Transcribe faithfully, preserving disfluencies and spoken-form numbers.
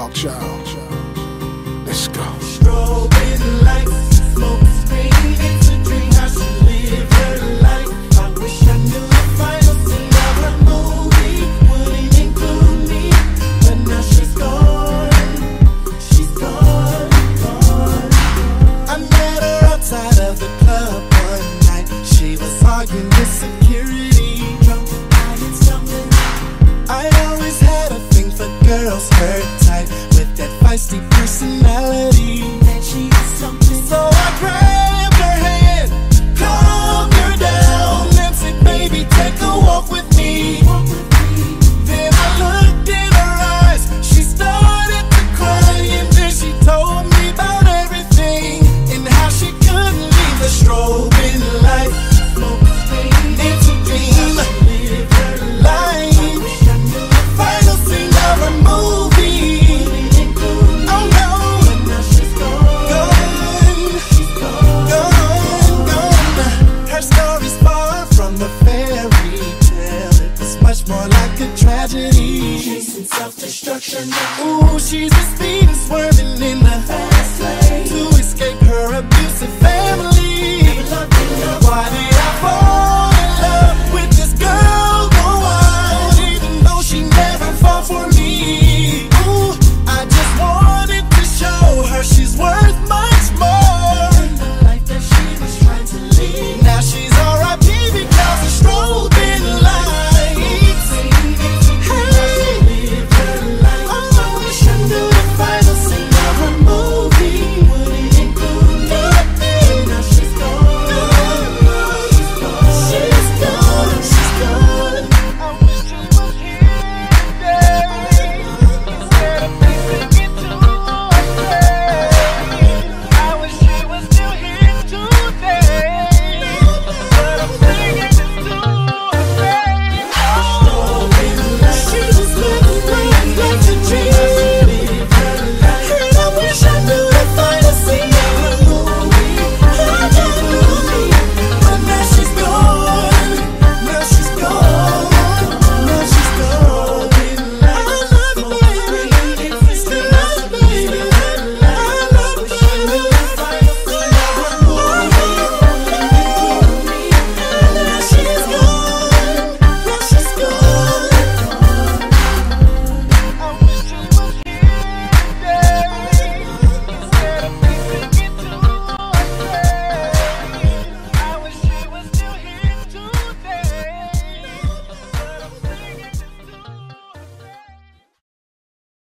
Darkchild. Let's go. Strobing light, smoke screen, it's a dream I should live her life. I wish I knew the final scene of her movie wouldn't include me, but now she's gone, she's gone, gone. I met her outside of the club one night. She was arguing with security, drunk and stumbling. I always had a thing for girls her type, with that feisty personality. And she is something. So I grabbed her hand, calmed her down, and said, baby, take a walk with me. Then I looked in her eyes, she started to cry, and then she told me about everything and how she couldn't leave the strobing light. It's a dream. Self-destruction. Ooh, she's a speeding, swerving in the fast lane to escape her abusive family. Why